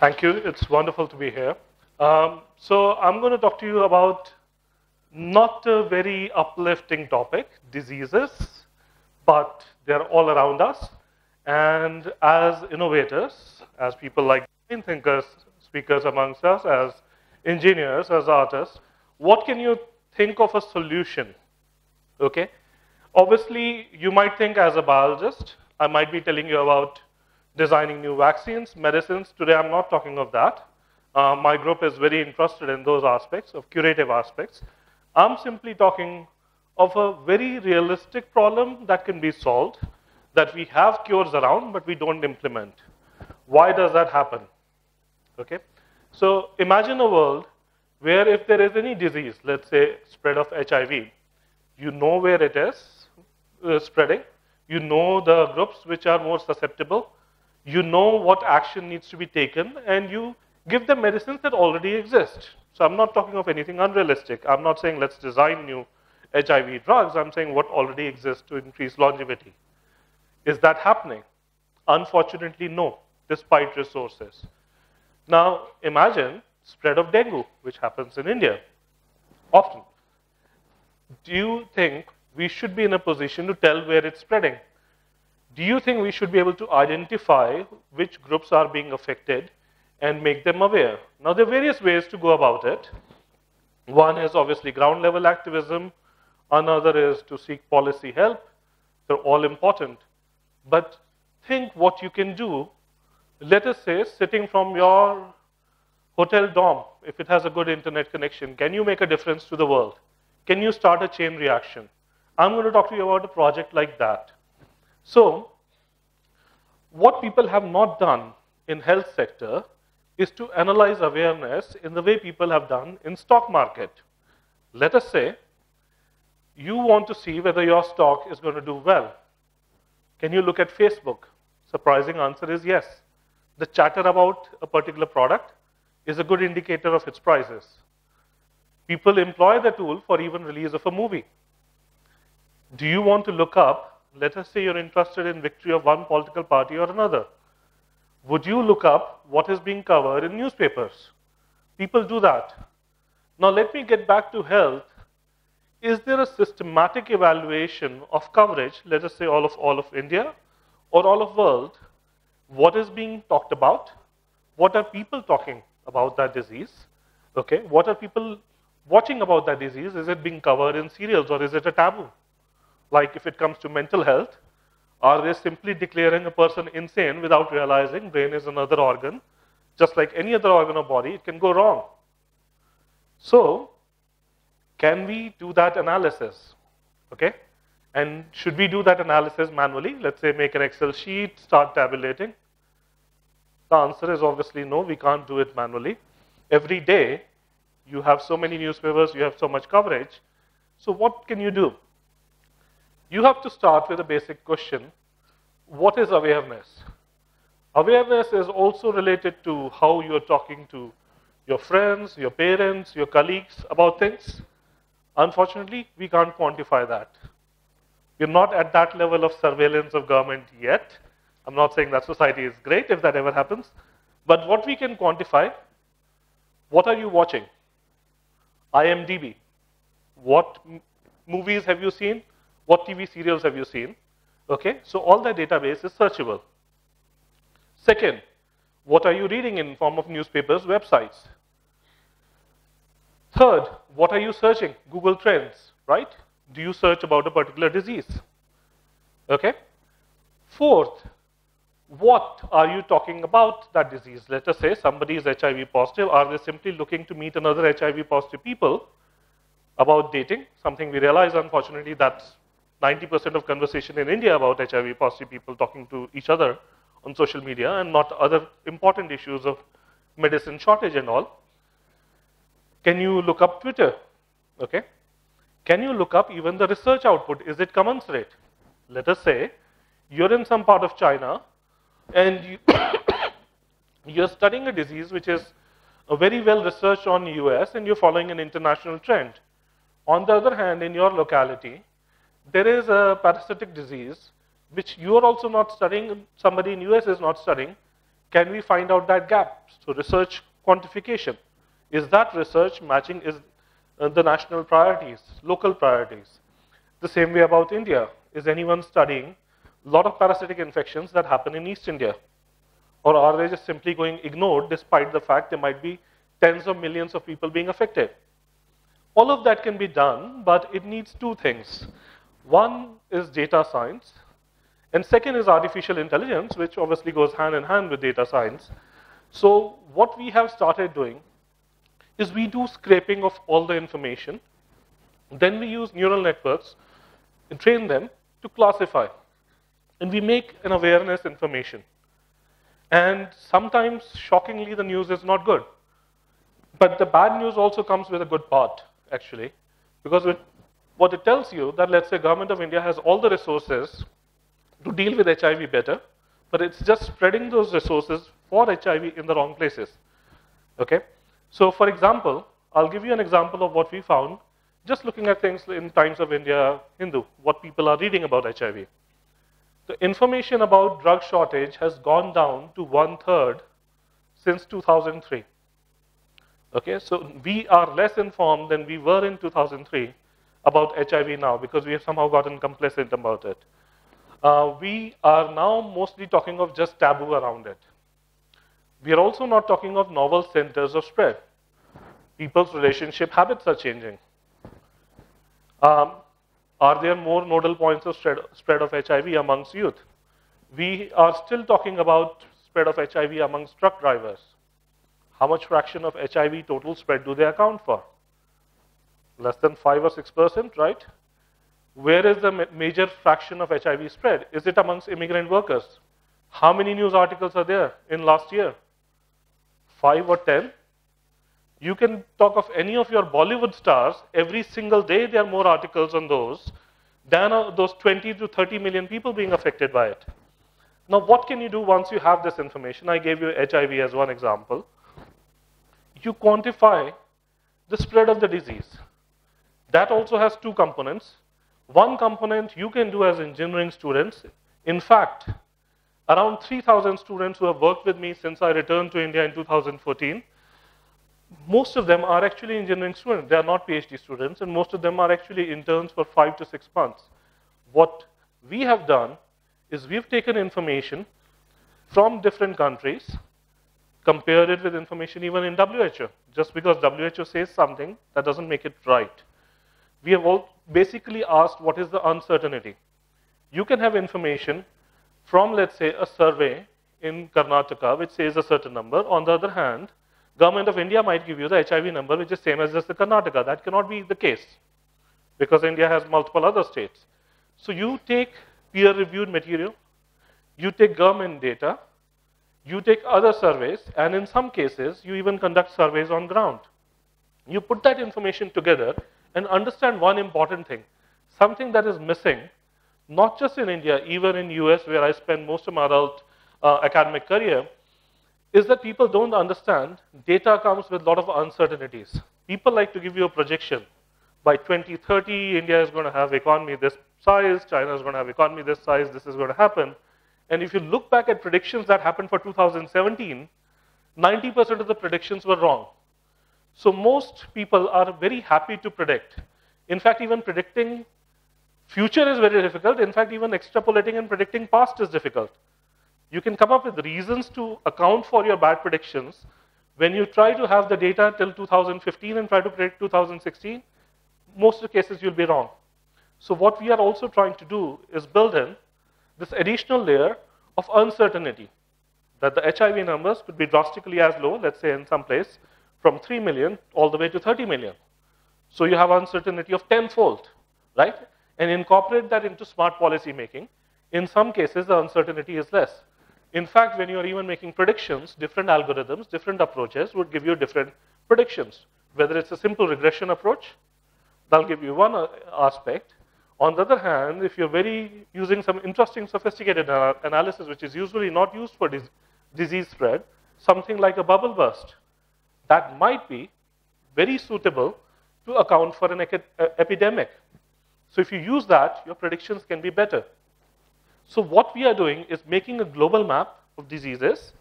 Thank you. It's wonderful to be here. So I'm going to talk to you about not a very uplifting topic, diseases, but they're all around us. And as innovators, as people like brain thinkers, speakers amongst us, as engineers, as artists, what can you think of a solution? Okay? Obviously, you might think as a biologist, I might be telling you about designing new vaccines, medicines. Today, I'm not talking of that. My group is very interested in those aspects, of curative aspects. I'm simply talking of a very realistic problem that can be solved, that we have cures around, but we don't implement. Why does that happen? Okay? So imagine a world where if there is any disease, let's say spread of HIV, you know where it is spreading. You know the groups which are more susceptible. You know what action needs to be taken, and you give them medicines that already exist. So I'm not talking of anything unrealistic. I'm not saying let's design new HIV drugs. I'm saying what already exists to increase longevity. Is that happening? Unfortunately, no, despite resources. Now, imagine spread of dengue, which happens in India often. Do you think we should be in a position to tell where it's spreading? Do you think we should be able to identify which groups are being affected and make them aware? Now, there are various ways to go about it. One is obviously ground level activism. Another is to seek policy help. They're all important. But think what you can do. Let us say, sitting from your hotel dorm, if it has a good internet connection, can you make a difference to the world? Can you start a chain reaction? I'm going to talk to you about a project like that. So what people have not done in health sector is to analyze awareness in the way people have done in stock market. Let us say you want to see whether your stock is going to do well. Can you look at Facebook? Surprising answer is yes. The chatter about a particular product is a good indicator of its prices. People employ the tool for even release of a movie. Do you want to look up, let us say you're interested in victory of one political party or another. Would you look up what is being covered in newspapers? People do that. Now let me get back to health. Is there a systematic evaluation of coverage, let us say all of India or all of world? What is being talked about? What are people talking about that disease? Okay, what are people watching about that disease? Is it being covered in serials or is it a taboo? Like if it comes to mental health, are they simply declaring a person insane without realizing brain is another organ? Just like any other organ or body, it can go wrong. So, can we do that analysis? Okay? And should we do that analysis manually? Let's say make an Excel sheet, start tabulating. The answer is obviously no, we can't do it manually. Every day, you have so many newspapers, you have so much coverage. So what can you do? You have to start with a basic question. What is awareness? Awareness is also related to how you're talking to your friends, your parents, your colleagues about things. Unfortunately, we can't quantify that. We're not at that level of surveillance of government yet. I'm not saying that society is great if that ever happens. But what we can quantify, what are you watching? IMDb. What movies have you seen? What TV serials have you seen? Okay, so all that database is searchable. Second, what are you reading in form of newspapers, websites? Third, what are you searching? Google Trends, right? Do you search about a particular disease? Okay. Fourth, what are you talking about that disease? Let us say somebody is HIV positive. Are they simply looking to meet another HIV positive people about dating? Something we realize, unfortunately, that's 90% of conversation in India about HIV positive people talking to each other on social media and not other important issues of medicine shortage and all. Can you look up Twitter? Okay. Can you look up even the research output? Is it commensurate? Let us say you're in some part of China and you're studying a disease which is very well researched on the US and you're following an international trend. On the other hand, in your locality, there is a parasitic disease which you are also not studying, somebody in the US is not studying, Can we find out that gap? So research quantification. Is that research matching the national priorities, local priorities? The same way about India. Is anyone studying a lot of parasitic infections that happen in East India? Or are they just simply going ignored despite the fact there might be tens of millions of people being affected? All of that can be done, but it needs two things. One is data science, and second is artificial intelligence, which obviously goes hand in hand with data science. So what we have started doing is we do scraping of all the information. Then we use neural networks and train them to classify. And we make an awareness information. And sometimes, shockingly, the news is not good. But the bad news also comes with a good part, actually. Because what it tells you that, let's say, government of India has all the resources to deal with HIV better, but it's just spreading those resources for HIV in the wrong places. Okay? So for example, I'll give you an example of what we found, just looking at things in Times of India, Hindu, what people are reading about HIV. The information about drug shortage has gone down to 1/3 since 2003. Okay, so we are less informed than we were in 2003 about HIV now, because we have somehow gotten complacent about it. We are now mostly talking of just taboo around it. We are also not talking of novel centers of spread. People's relationship habits are changing. Are there more nodal points of spread of HIV amongst youth? We are still talking about spread of HIV amongst truck drivers. How much fraction of HIV total spread do they account for? Less than 5 or 6%, right? Where is the major fraction of HIV spread? Is it amongst immigrant workers? How many news articles are there in last year? 5 or 10? You can talk of any of your Bollywood stars. Every single day, there are more articles on those than those 20 to 30 million people being affected by it. Now, what can you do once you have this information? I gave you HIV as one example. You quantify the spread of the disease. That also has two components. One component you can do as engineering students. In fact, around 3,000 students who have worked with me since I returned to India in 2014, most of them are actually engineering students. They are not PhD students, and most of them are actually interns for 5 to 6 months. What we have done is we've taken information from different countries, compared it with information even in WHO. Just because WHO says something, that doesn't make it right. We have all basically asked, what is the uncertainty? You can have information from, let's say, a survey in Karnataka, which says a certain number. On the other hand, government of India might give you the HIV number, which is same as just the Karnataka. That cannot be the case, because India has multiple other states. So you take peer-reviewed material, you take government data, you take other surveys, and in some cases, you even conduct surveys on ground. You put that information together and understand one important thing, something that is missing, not just in India, even in US, where I spend most of my adult academic career, is that people don't understand data comes with a lot of uncertainties. People like to give you a projection. By 2030, India is going to have economy this size, China is going to have economy this size, this is going to happen. And if you look back at predictions that happened for 2017, 90% of the predictions were wrong. So most people are very happy to predict. In fact, even predicting future is very difficult. In fact, even extrapolating and predicting past is difficult. You can come up with reasons to account for your bad predictions. When you try to have the data till 2015 and try to predict 2016, most of the cases you'll be wrong. So what we are also trying to do is build in this additional layer of uncertainty, that the HIV numbers could be drastically as low, let's say in some place, from 3 million all the way to 30 million. So you have uncertainty of tenfold, right? And incorporate that into smart policy making. In some cases, the uncertainty is less. In fact, when you are even making predictions, different algorithms, different approaches would give you different predictions. Whether it's a simple regression approach, that'll give you one aspect. On the other hand, if you're using some interesting, sophisticated analysis, which is usually not used for disease spread, something like a bubble burst, that might be very suitable to account for an epidemic. So if you use that, your predictions can be better. So what we are doing is making a global map of diseases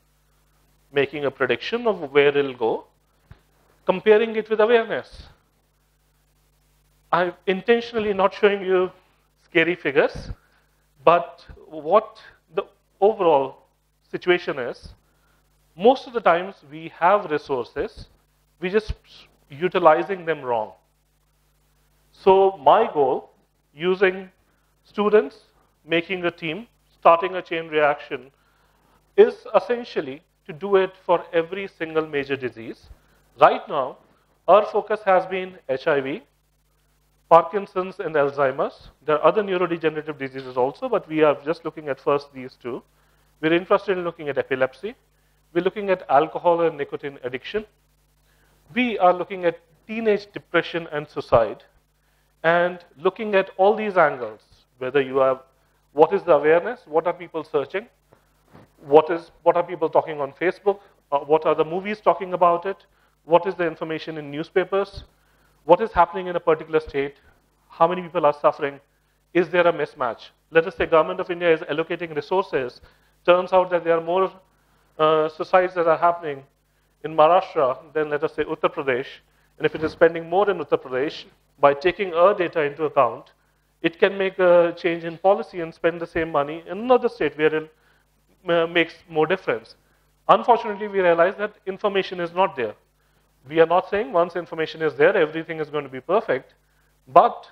making a prediction of where it'll go, comparing it with awareness. I'm intentionally not showing you scary figures, but what the overall situation is, most of the times we have resources, we're just utilizing them wrong. So my goal, using students, making a team, starting a chain reaction, is essentially to do it for every single major disease. Right now, our focus has been HIV, Parkinson's and Alzheimer's. There are other neurodegenerative diseases also, but we are just looking at first these two. We're interested in looking at epilepsy. We're looking at alcohol and nicotine addiction. We are looking at teenage depression and suicide, and looking at all these angles, whether you have, what is the awareness, what are people searching, what are people talking on Facebook, what are the movies talking about it, what is the information in newspapers, what is happening in a particular state, how many people are suffering, is there a mismatch? Let us say Government of India is allocating resources, turns out that there are more suicides that are happening in Maharashtra than, let us say, Uttar Pradesh, and if it is spending more in Uttar Pradesh, by taking our data into account, it can make a change in policy and spend the same money in another state where it makes more difference. Unfortunately, we realize that information is not there. We are not saying once information is there, everything is going to be perfect, but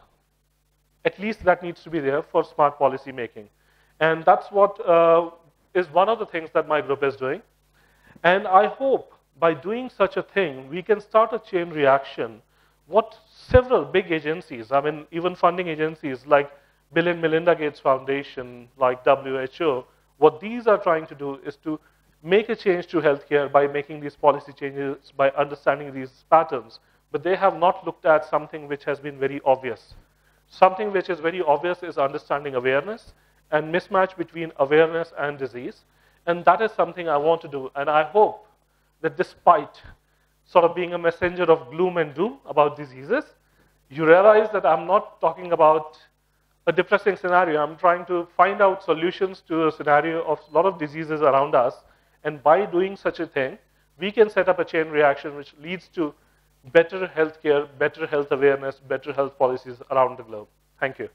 at least that needs to be there for smart policy making. And that's what is one of the things that my group is doing. And I hope by doing such a thing, we can start a chain reaction. What several big agencies, I mean, even funding agencies like Bill and Melinda Gates Foundation, like WHO, what these are trying to do is to make a change to healthcare by making these policy changes, by understanding these patterns. But they have not looked at something which has been very obvious. Something which is very obvious is understanding awareness and mismatch between awareness and disease. And that is something I want to do. And I hope that despite sort of being a messenger of gloom and doom about diseases, you realize that I'm not talking about a depressing scenario. I'm trying to find out solutions to a scenario of a lot of diseases around us. And by doing such a thing, we can set up a chain reaction which leads to better healthcare, better health awareness, better health policies around the globe. Thank you.